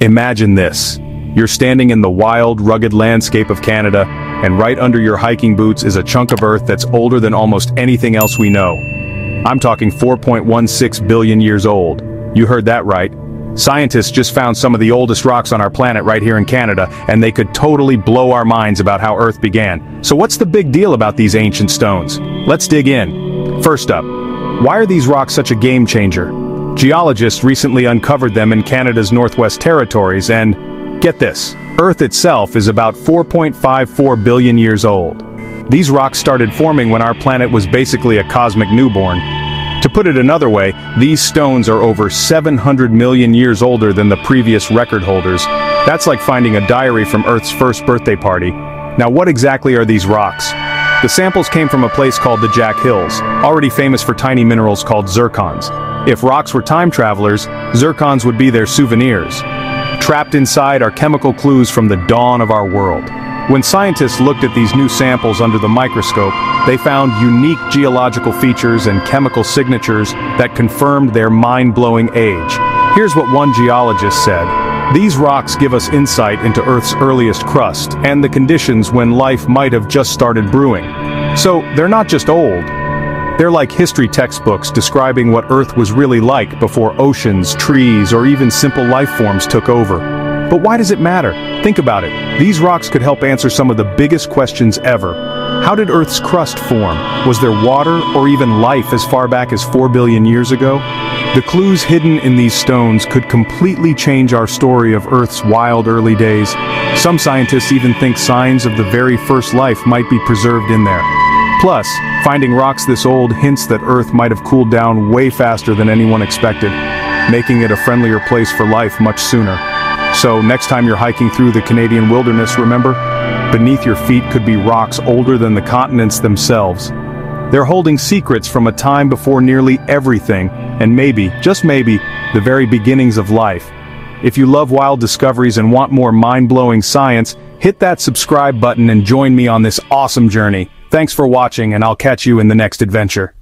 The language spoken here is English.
Imagine this. You're standing in the wild, rugged landscape of Canada, and right under your hiking boots is a chunk of Earth that's older than almost anything else we know. I'm talking 4.16 billion years old. You heard that right. Scientists just found some of the oldest rocks on our planet right here in Canada, and they could totally blow our minds about how Earth began. So what's the big deal about these ancient stones? Let's dig in. First up, why are these rocks such a game changer? Geologists recently uncovered them in Canada's Northwest Territories, and get this, Earth itself is about 4.54 billion years old. These rocks started forming when our planet was basically a cosmic newborn. To put it another way, these stones are over 700 million years older than the previous record holders. That's like finding a diary from Earth's first birthday party. Now, what exactly are these rocks? The samples came from a place called the Jack Hills, already famous for tiny minerals called zircons. If rocks were time travelers, zircons would be their souvenirs. Trapped inside are chemical clues from the dawn of our world. When scientists looked at these new samples under the microscope, they found unique geological features and chemical signatures that confirmed their mind-blowing age. Here's what one geologist said. These rocks give us insight into Earth's earliest crust and the conditions when life might have just started brewing. So they're not just old. They're like history textbooks describing what Earth was really like before oceans, trees, or even simple life forms took over. But why does it matter? Think about it. These rocks could help answer some of the biggest questions ever. How did Earth's crust form? Was there water or even life as far back as 4 billion years ago? The clues hidden in these stones could completely change our story of Earth's wild early days. Some scientists even think signs of the very first life might be preserved in there. Plus, finding rocks this old hints that Earth might have cooled down way faster than anyone expected, making it a friendlier place for life much sooner. So next time you're hiking through the Canadian wilderness, remember, beneath your feet could be rocks older than the continents themselves. They're holding secrets from a time before nearly everything, and maybe, just maybe, the very beginnings of life. If you love wild discoveries and want more mind-blowing science, hit that subscribe button and join me on this awesome journey. Thanks for watching, and I'll catch you in the next adventure.